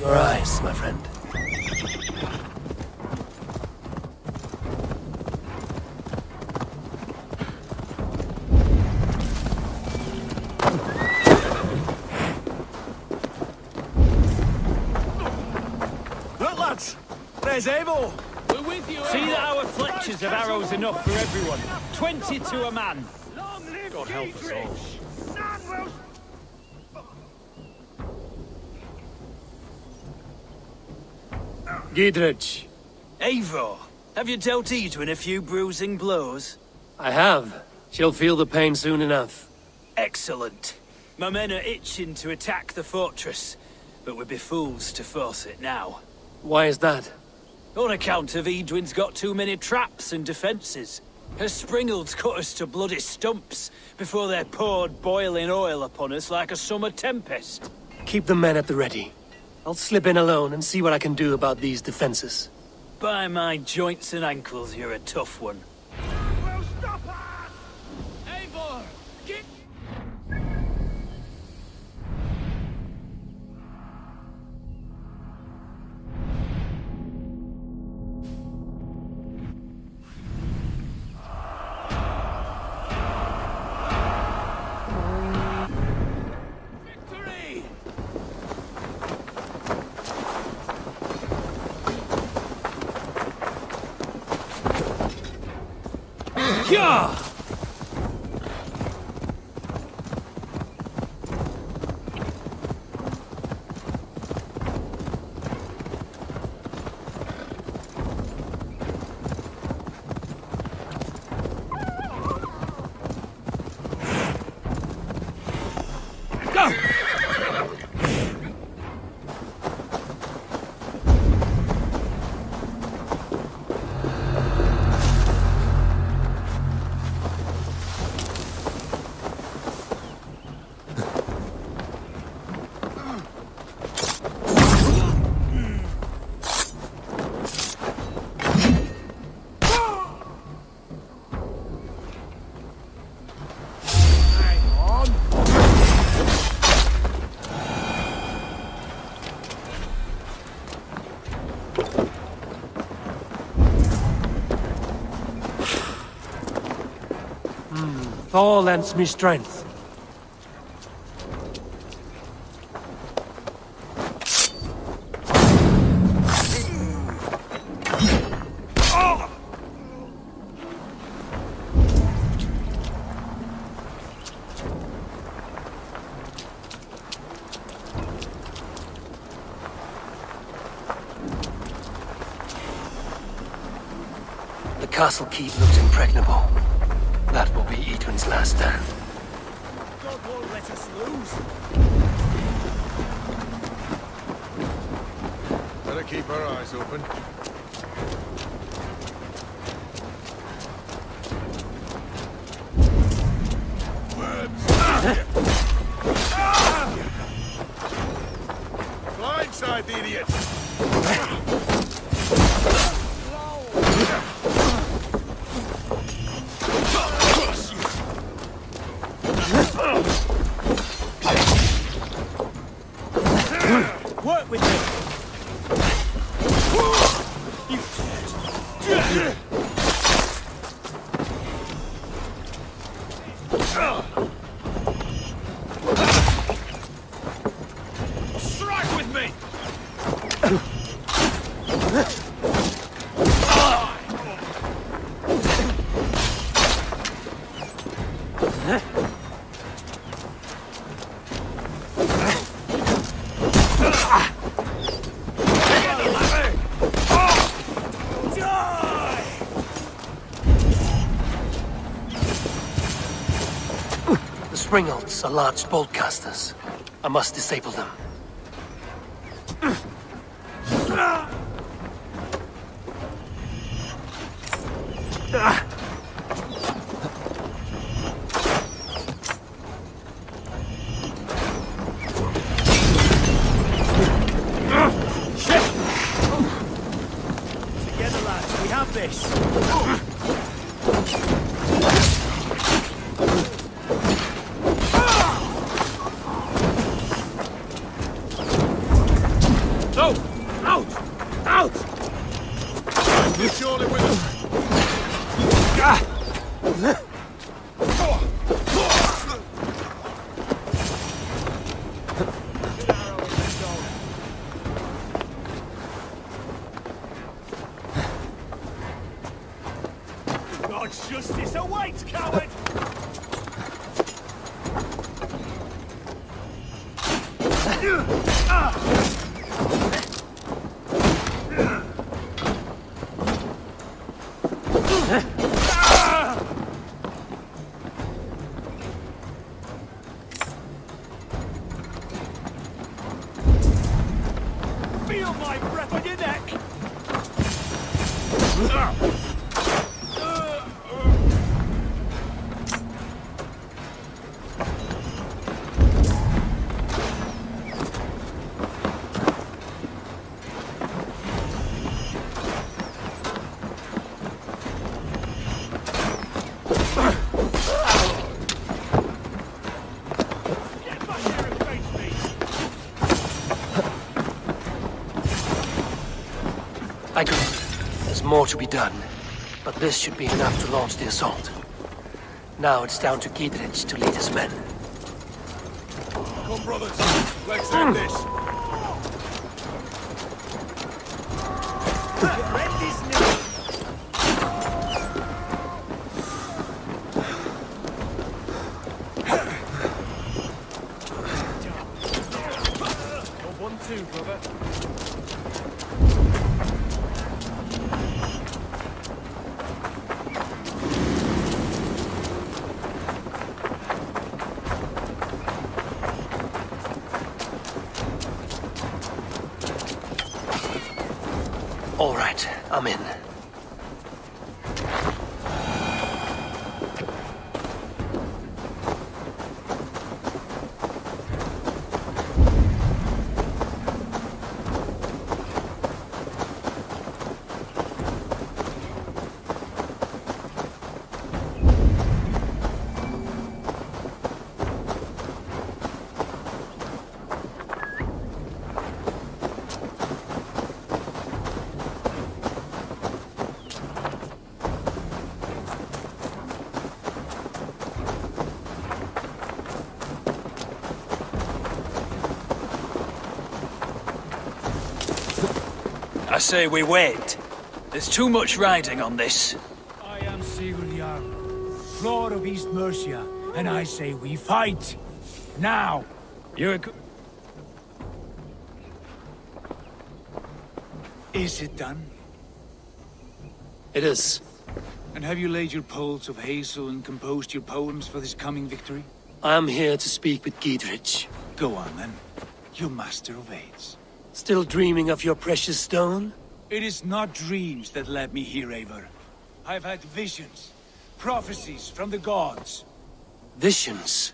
Your eyes, my friend. Look, lads! There's Eivor! We're with you, Eivor. See that our fletchers have arrows enough for everyone. 20 to a man. God help us all. Giedrich. Eivor, have you dealt Edwin a few bruising blows? I have. She'll feel the pain soon enough. Excellent. My men are itching to attack the fortress, but we'd be fools to force it now. Why is that? On account of Edwin's got too many traps and defences. Her springles cut us to bloody stumps before they're poured boiling oil upon us like a summer tempest. Keep the men at the ready. I'll slip in alone and see what I can do about these defenses. By my joints and ankles, you're a tough one. Well, stop us! Eivor, get... Yeah! Thor lends me strength. The castle keep looked impregnable. That will be Edwin's last stand. God won't let us lose. Better keep our eyes open. Worms! Blindside the idiot! Springolds are large boltcasters. I must disable them. Together, lads, we have this. So, out! Out! You're surely with us. Ah. There's more to be done, but this should be enough to launch the assault. Now it's down to Giedrich to lead his men. Come, brothers, let's end this. I say we wait. There's too much riding on this. I am Sigurd Yar, Lord of East Mercia, and I say we fight. Now! Is it done? It is. And have you laid your poles of hazel and composed your poems for this coming victory? I am here to speak with Giedrich. Go on then. Your master obeys. Still dreaming of your precious stone? It is not dreams that led me here, Eivor. I've had visions, prophecies from the gods. Visions?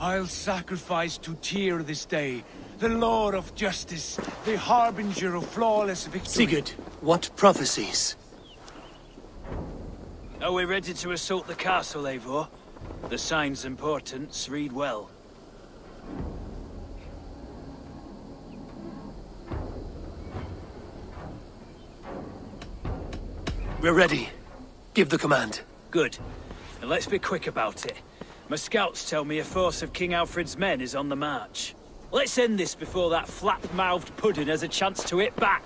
I'll sacrifice to Tyr this day, the Lord of Justice, the harbinger of flawless victory. Sigurd, what prophecies? Are we ready to assault the castle, Eivor? The sign's importance, read well. We're ready. Give the command. Good. And let's be quick about it. My scouts tell me a force of King Alfred's men is on the march. Let's end this before that flap-mouthed pudding has a chance to hit back.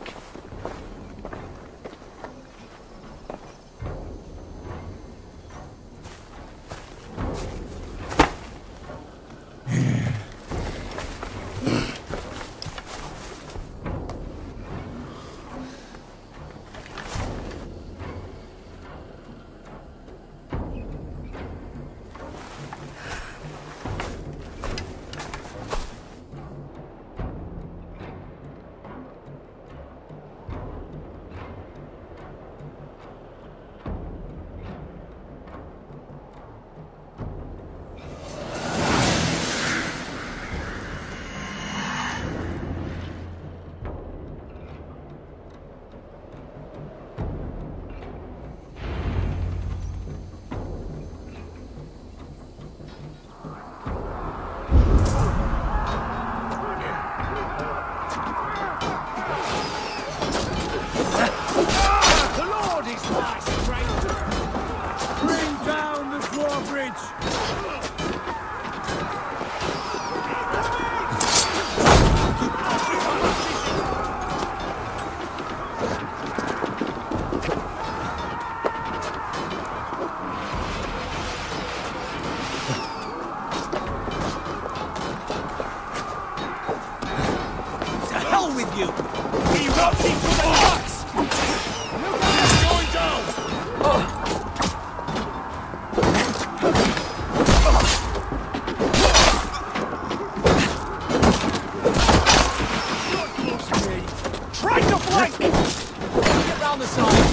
wrong with you? He wants me from the box! It's going down! Not close to me! Try to flank! Get round the side!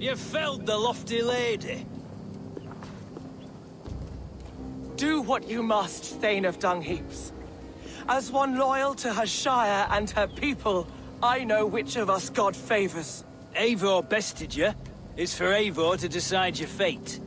You felled the lofty lady. Do what you must, Thane of Dungheaps. As one loyal to her shire and her people, I know which of us God favors. Eivor bested you. It's for Eivor to decide your fate.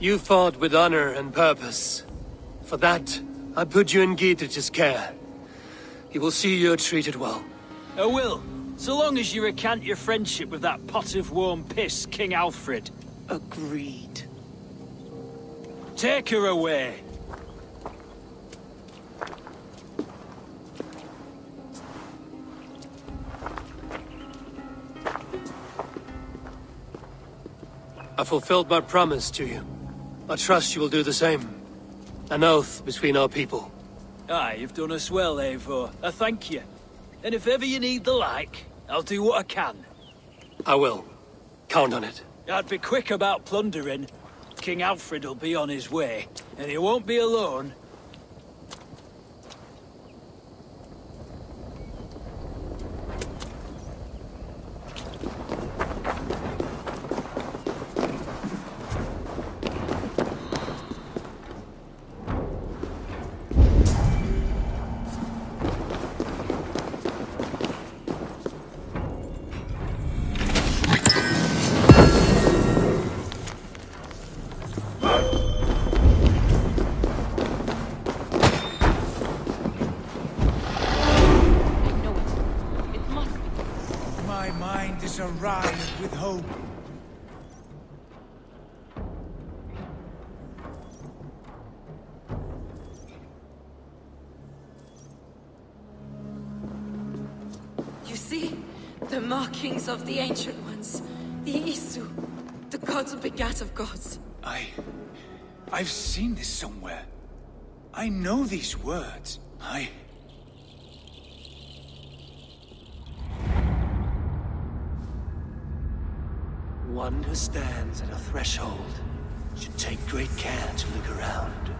You fought with honor and purpose. For that, I put you in Giedrich's care. He will see you're treated well. I will, so long as you recant your friendship with that pot of warm piss, King Alfred. Agreed. Take her away. I fulfilled my promise to you. I trust you will do the same. An oath between our people. Aye, you've done us well, Eivor. I thank you. And if ever you need the like, I'll do what I can. I will. Count on it. I'd be quick about plundering. King Alfred will be on his way, and he won't be alone. Markings of the Ancient Ones, the Isu, the gods who begat of gods. I've seen this somewhere. I know these words. One who stands at a threshold should take great care to look around,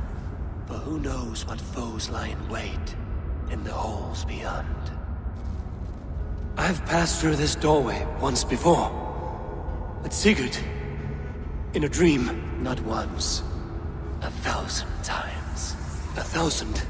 for who knows what foes lie in wait in the halls beyond. I've passed through this doorway once before. But Sigurd, in a dream, not once, 1,000 times. 1,000.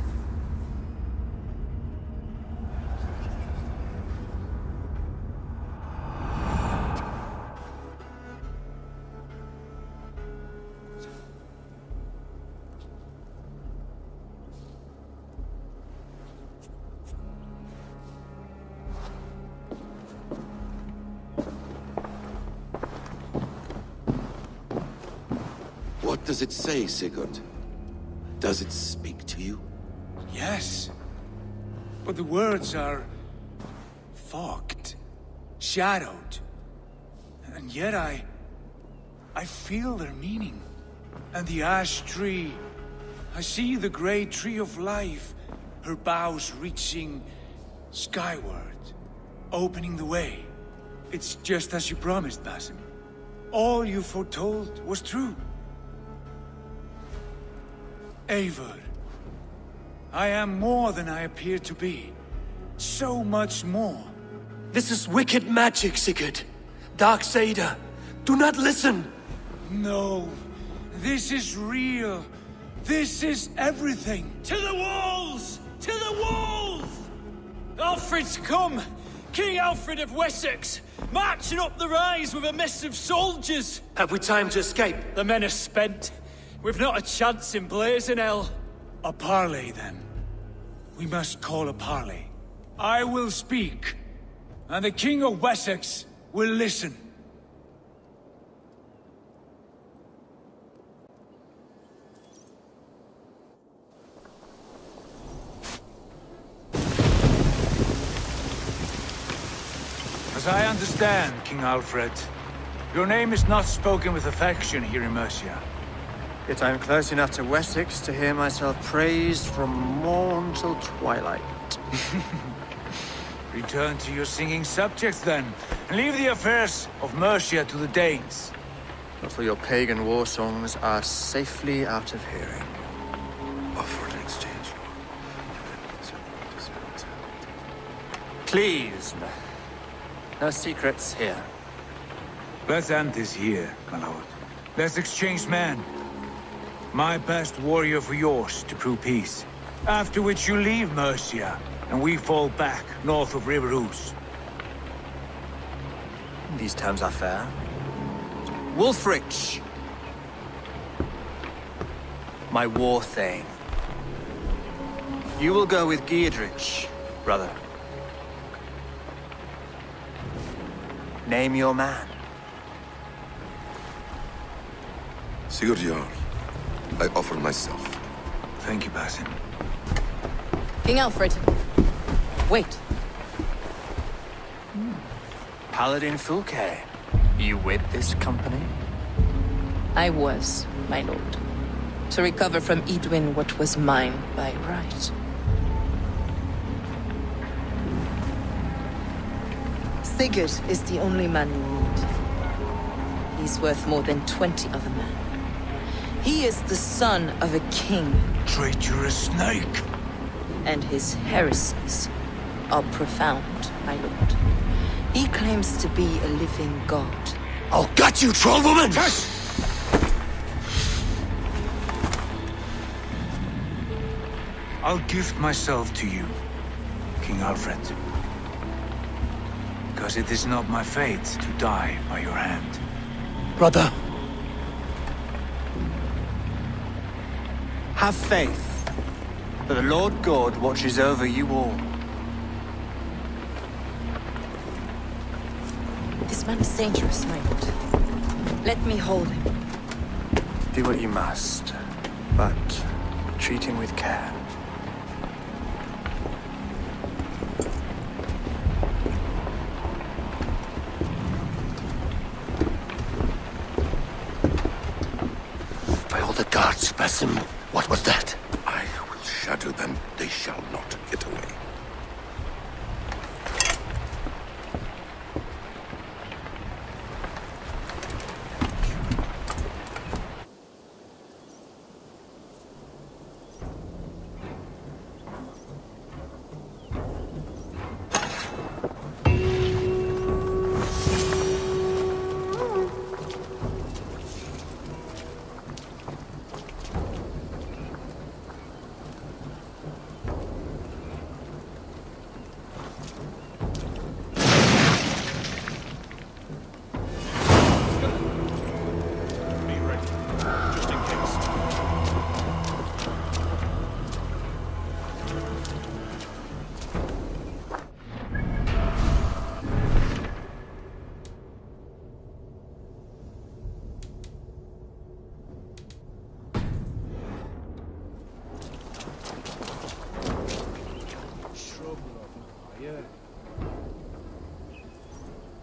What does it say, Sigurd? Does it speak to you? Yes. But the words are fogged, shadowed. And yet I feel their meaning. And the ash tree. I see the great tree of life, her boughs reaching skyward, opening the way. It's just as you promised, Basim. All you foretold was true. Eivor, I am more than I appear to be. So much more. This is wicked magic, Sigurd. Darkseider, do not listen! No, this is real. This is everything. To the walls! To the walls! Alfred's come! King Alfred of Wessex, marching up the rise with a mess of soldiers! Have we time to escape? The men are spent. We've not a chance in blazing hell. A parley, then. We must call a parley. I will speak, and the King of Wessex will listen. As I understand, King Alfred, your name is not spoken with affection here in Mercia. Yet I'm close enough to Wessex to hear myself praised from morn till twilight. Return to your singing subjects, then, and leave the affairs of Mercia to the Danes. Not for your pagan war songs are safely out of hearing. Offer an exchange. Please. No secrets here. Let's end this here, my lord. Let's exchange men. My best warrior for yours, to prove peace. After which you leave Mercia, and we fall back north of River Ouse. These terms are fair. Wolfrich! my war thane. You will go with Giedrich, brother. Name your man. Sigurd Yar, I offer myself. Thank you, Basim. King Alfred. Wait. Paladin Fulke, you with this company? I was, my lord. To recover from Edwin what was mine by right. Sigurd is the only man you need. He's worth more than 20 of a man. He is the son of a king. Traitorous snake! And his heresies are profound, my lord. He claims to be a living god. I'll gut you, troll woman! I'll gift myself to you, King Alfred. Because it is not my fate to die by your hand. Brother. Have faith, for the Lord God watches over you all. This man is dangerous, my lord. Let me hold him. Do what you must, but treat him with care. By all the gods, Basim, what was that? I will shadow them. They shall not get away.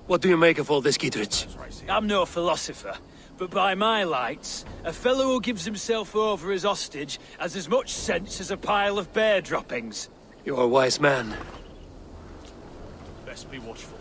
What do you make of all this, Giedrich? I'm no philosopher, but by my lights, a fellow who gives himself over as hostage has as much sense as a pile of bear droppings. You're a wise man. Best be watchful.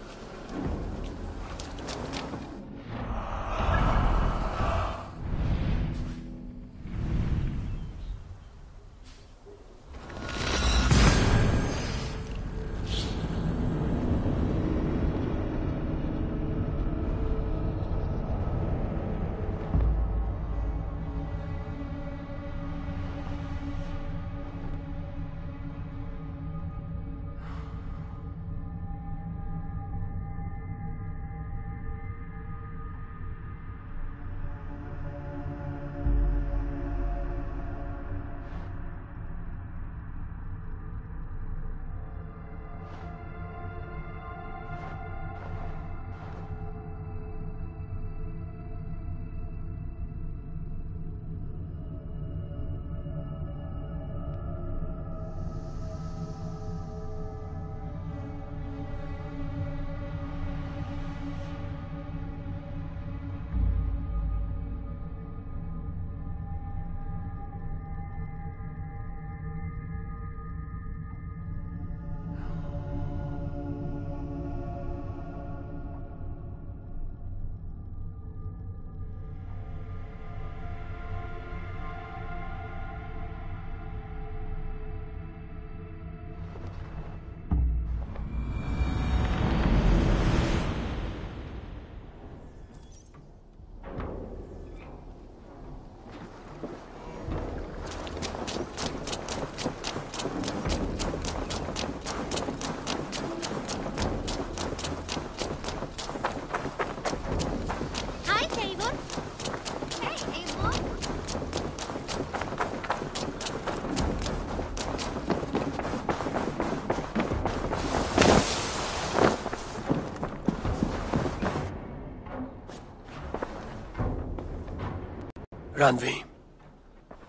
Ranvi,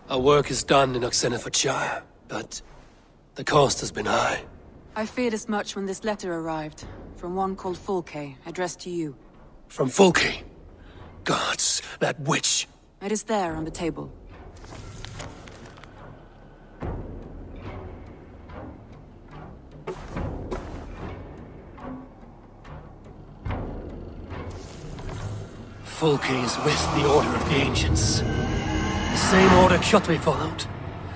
our work is done in Oxenfordshire, but the cost has been high. I feared as much when this letter arrived, from one called Fulke, addressed to you. From Fulke? Gods, that witch! It is there on the table. Fulke is with the Order of the Ancients. The same order Kjotwe followed.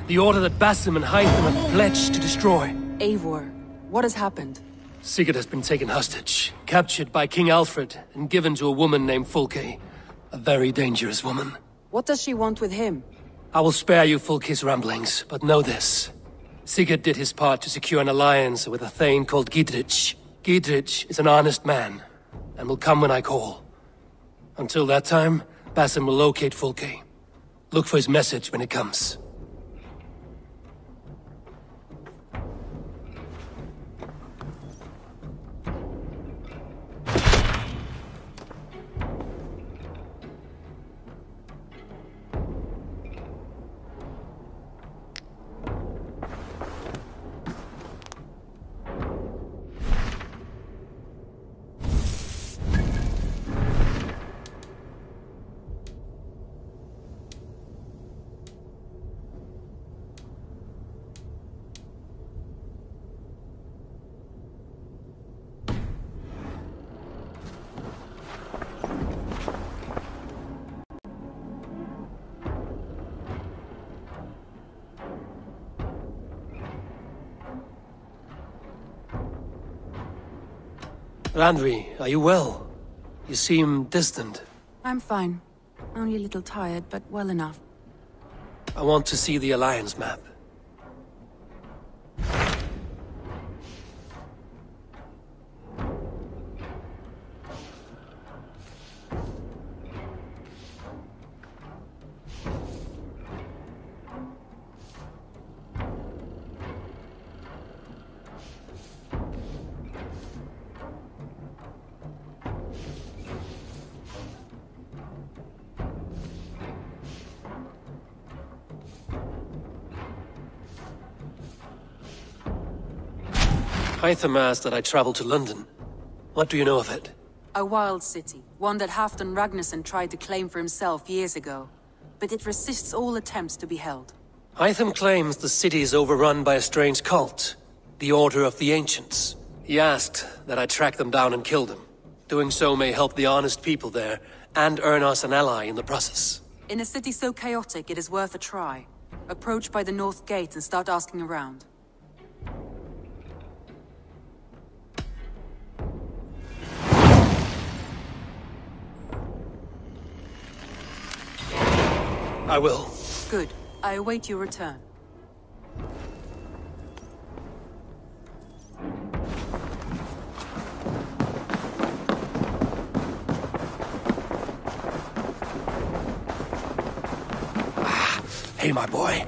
The order that Basim and Hytham have pledged to destroy. Eivor, what has happened? Sigurd has been taken hostage, captured by King Alfred, and given to a woman named Fulke. A very dangerous woman. What does she want with him? I will spare you Fulke's ramblings, but know this. Sigurd did his part to secure an alliance with a thane called Giedrich. Giedrich is an honest man, and will come when I call. Until that time, Basim will locate Fulke. Look for his message when it comes. Ranvi, are you well? You seem distant. I'm fine. Only a little tired, but well enough. I want to see the Alliance map. Hytham asked that I travel to London. What do you know of it? A wild city, one that Hafton Ragnarsson tried to claim for himself years ago, but it resists all attempts to be held. Hytham claims the city is overrun by a strange cult, the Order of the Ancients. He asked that I track them down and kill them. Doing so may help the honest people there, and earn us an ally in the process. In a city so chaotic, it is worth a try. Approach by the North Gate and start asking around. I will. Good. I await your return. Ah, hey, my boy.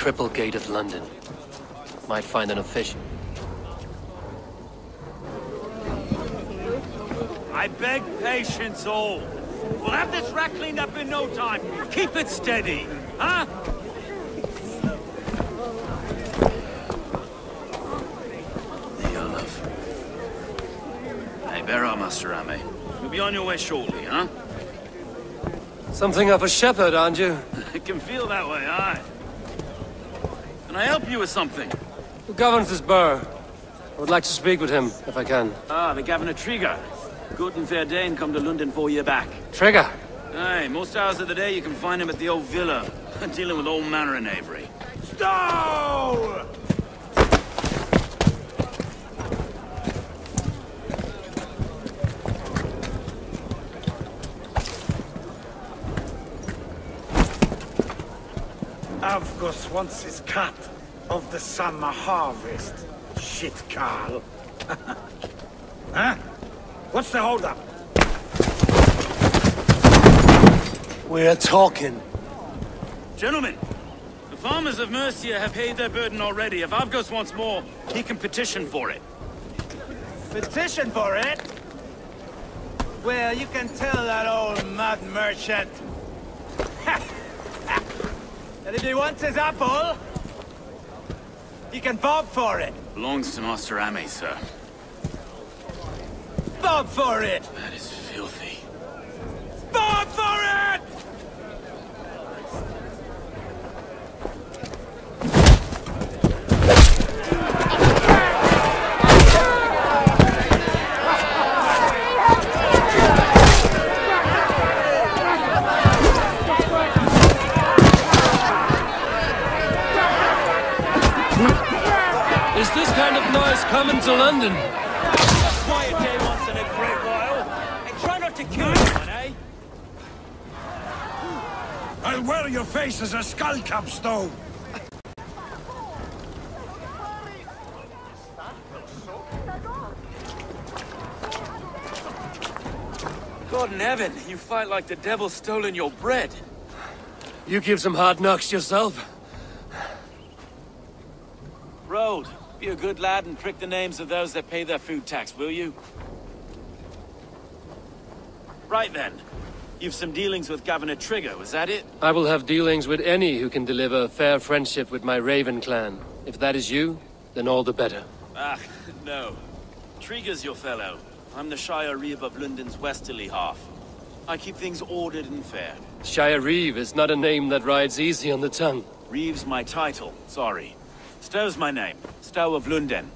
triple gate of London. Might find an official. I beg patience all. We'll have this rack cleaned up in no time. Keep it steady, huh? The Olaf. Hey, where are Master Ame? You'll be on your way shortly, huh? Something of a shepherd, aren't you? It can feel that way, aye. Can I help you with something? Who governs this burgh? I would like to speak with him, if I can. Ah, the Governor Trigger. Good and fair Dane come to London 4 years back. Trigger? Aye, most hours of the day you can find him at the old villa. Dealing with all manner of knavery. Stowe! Avgos wants his cut of the summer harvest. Shit, Carl. Huh? What's the hold-up? We're talking. Gentlemen, the farmers of Mercia have paid their burden already. If Avgos wants more, he can petition for it. Petition for it? Well, you can tell that old mud merchant. And if he wants his apple, he can bob for it. Belongs to Master Ame, sir. Bob for it! That is filthy. Bob for it! Is this kind of noise coming to London? Quiet day once in a great while. And try not to kill anyone, eh? I'll wear your face as a skullcap, Stowe. God in heaven, you fight like the devil's stolen your bread. You give some hard knocks yourself. Roald. Be a good lad and prick the names of those that pay their food tax, will you? Right then. You've some dealings with Governor Trigger, was that it? I will have dealings with any who can deliver fair friendship with my Raven clan. If that is you, then all the better. Ah, no. Trigger's your fellow. I'm the Shire Reeve of London's westerly half. I keep things ordered and fair. Shire Reeve is not a name that rides easy on the tongue. Reeve's my title, sorry. Stowe's my name. Stowe of London.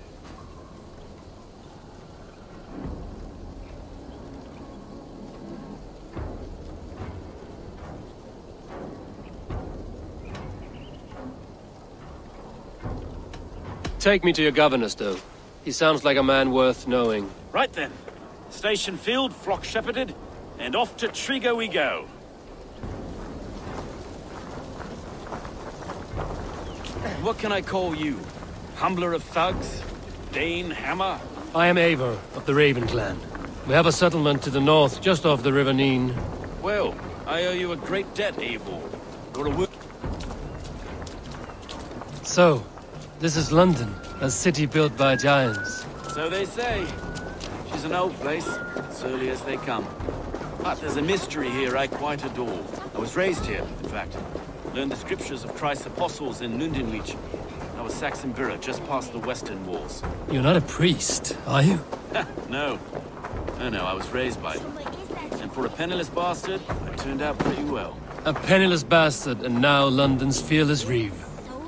Take me to your governor, Stowe. He sounds like a man worth knowing. Right then. Station field, flock shepherded, and off to Trigger we go. What can I call you? Humbler of thugs? Dane Hammer? I am Eivor of the Raven clan. We have a settlement to the north, just off the River Neen. Well, I owe you a great debt, Eivor. You're a So, this is London, a city built by giants. So they say. She's an old place, as early as they come. But there's a mystery here I quite adore. I was raised here, in fact. Learned the scriptures of Christ's apostles in Nundenleach. I was Saxon borough just past the western walls. You're not a priest, are you? No. No, I was raised by them. And for a penniless bastard, I turned out pretty well. A penniless bastard, and now London's fearless reeve.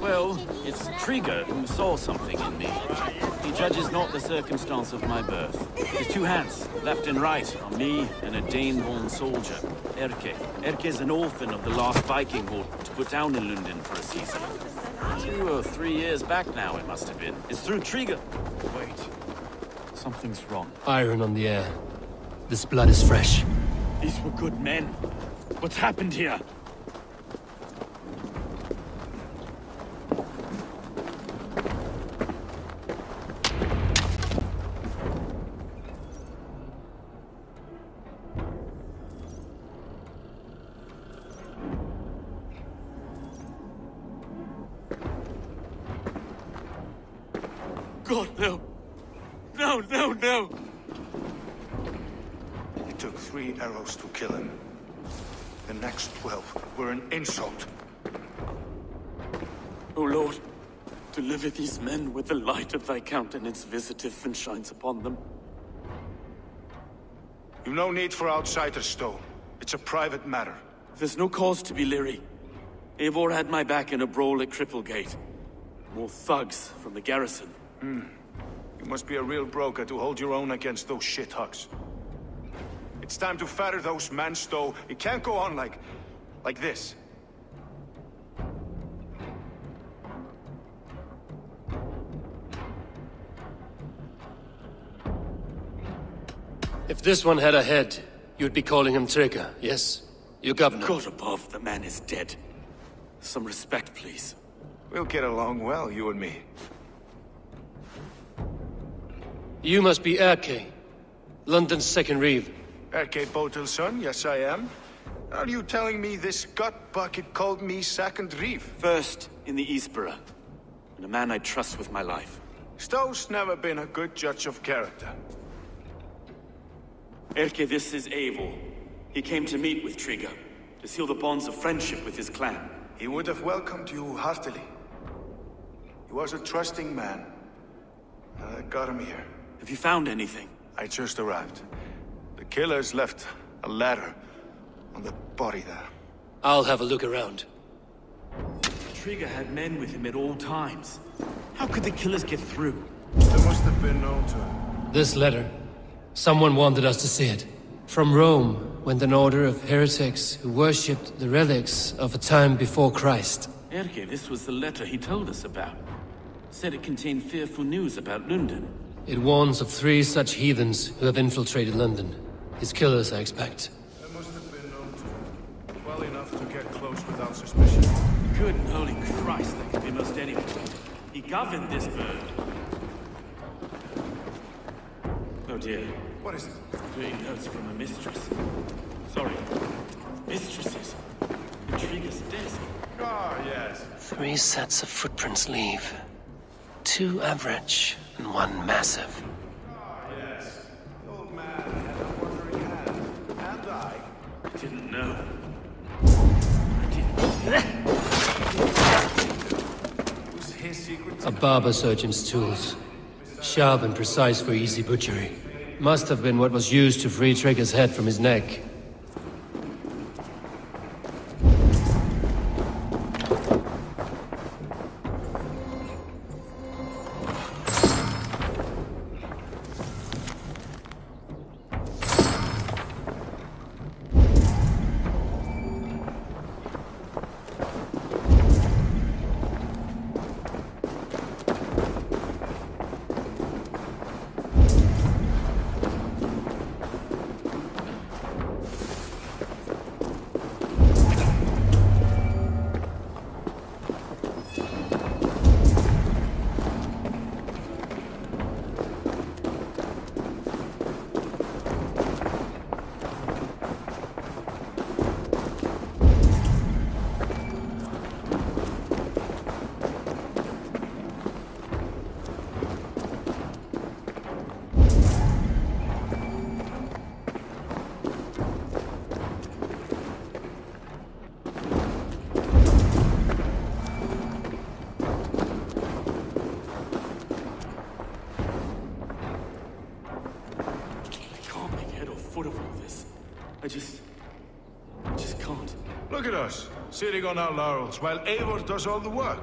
Well, it's Trigger who saw something in me. He judges not the circumstance of my birth. His two hands, left and right, are me and a Dane-born soldier. Erke. Erke's an orphan of the last Viking war to put down in London for a season. 2 or 3 years back now, it must have been. It's through Trigger. Wait. Something's wrong. Iron on the air. This blood is fresh. These were good men. What's happened here? God, no. No, no, no. It took 3 arrows to kill him. The next 12 were an insult. O Lord, deliver these men with the light of thy countenance visiteth and shines upon them. You've no need for outsiders, Stowe. It's a private matter. There's no cause to be leery. Eivor had my back in a brawl at Cripplegate. More thugs from the garrison. You must be a real broker to hold your own against those shithugs. It's time to fatter those men, Stowe. It can't go on like this. If this one had a head, you'd be calling him Trigger, yes? Your governor. God above, the man is dead. Some respect, please. We'll get along well, you and me. You must be Erke, London's second reeve. Erke Bodilsson, yes I am. Are you telling me this gut bucket called me second reeve? First in the Eastborough, and a man I trust with my life. Stowe's never been a good judge of character. Erke, this is Eivor. He came to meet with Trigger, to seal the bonds of friendship with his clan. He would have welcomed you heartily. He was a trusting man. That got him here. Have you found anything? I just arrived. The killers left a ladder on the body there. I'll have a look around. Trigger had men with him at all times. How could the killers get through? There must have been no turn. This letter. Someone wanted us to see it. From Rome, when an order of heretics who worshipped the relics of a time before Christ. Erke, this was the letter he told us about. Said it contained fearful news about London. It warns of 3 such heathens who have infiltrated London. His killers, I expect. There must have been known to him. Well enough to get close without suspicion. Good and holy Christ, that could be most anyone. He governed this bird. Oh dear. What is it? 3 notes from a mistress. Sorry. Mistresses. Intrigues desk. Ah, yes. 3 sets of footprints leave. 2 average and 1 massive. Ah, yes. The old man had a wandering hand. And I didn't know. It was his secret. A barber surgeon's tools. Sharp and precise for easy butchery. Must have been what was used to free Trigger's head from his neck. I just can't. Look at us, sitting on our laurels, while Eivor does all the work.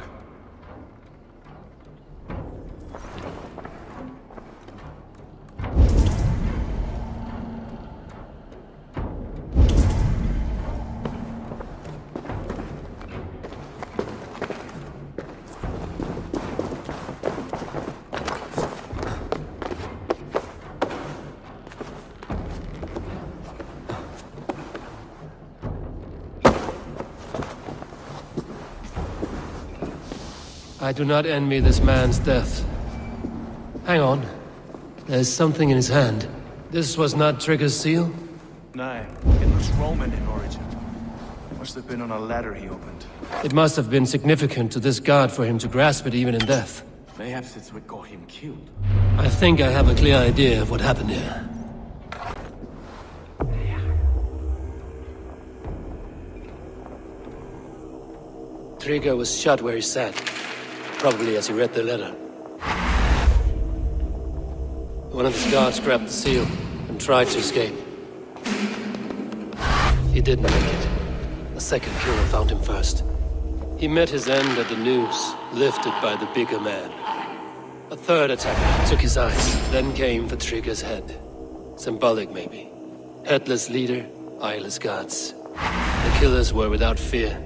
I do not envy this man's death. Hang on. There's something in his hand. This was not Trigger's seal? No, it was Roman in origin. Must have been on a ladder he opened. It must have been significant to this god for him to grasp it even in death. Perhaps it's what got him killed. I think I have a clear idea of what happened here. Trigger was shot where he sat, probably as he read the letter. One of his guards grabbed the seal and tried to escape. He didn't make it. A second killer found him first. He met his end at the noose, lifted by the bigger man. A third attacker took his eyes, then came for Trigger's head. Symbolic, maybe. Headless leader, eyeless guards. The killers were without fear.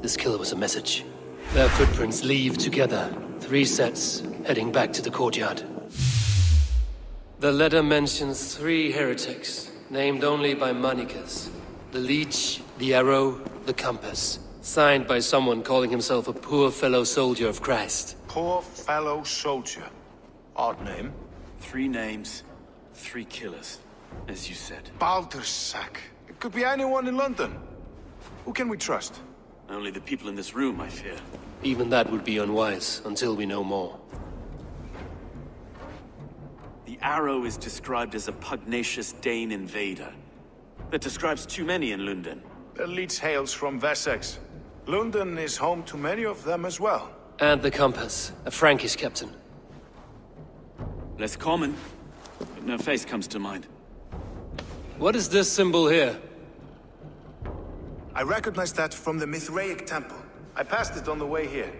This killer was a message. Their footprints leave together, three sets, heading back to the courtyard. The letter mentions three heretics, named only by monikers. The leech, the arrow, the compass. Signed by someone calling himself a poor fellow soldier of Christ. Poor fellow soldier. Odd name. Three names, three killers, as you said. Baldersack. It could be anyone in London. Who can we trust? Only the people in this room, I fear. Even that would be unwise, until we know more. The arrow is described as a pugnacious Dane invader. That describes too many in London. The leech hails from Wessex. London is home to many of them as well. And the compass, a Frankish captain. Less common, but no face comes to mind. What is this symbol here? I recognize that from the Mithraic Temple. I passed it on the way here.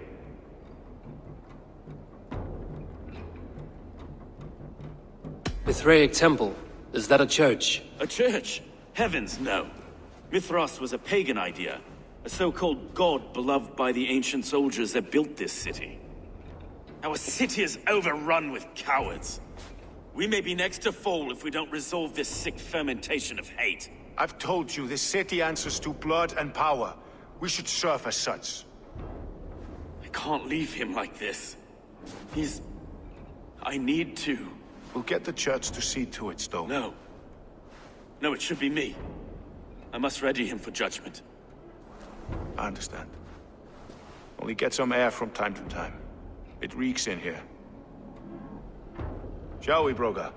Mithraic Temple? Is that a church? A church? Heavens, no. Mithras was a pagan idea. A so-called god beloved by the ancient soldiers that built this city. Our city is overrun with cowards. We may be next to fall if we don't resolve this sick fermentation of hate. I've told you, this city answers to blood and power. We should serve as such. I can't leave him like this. He's... I need to. We'll get the church to see to it, Stowe. No. No, it should be me. I must ready him for judgment. I understand. Only get some air from time to time. It reeks in here. Shall we, Broga?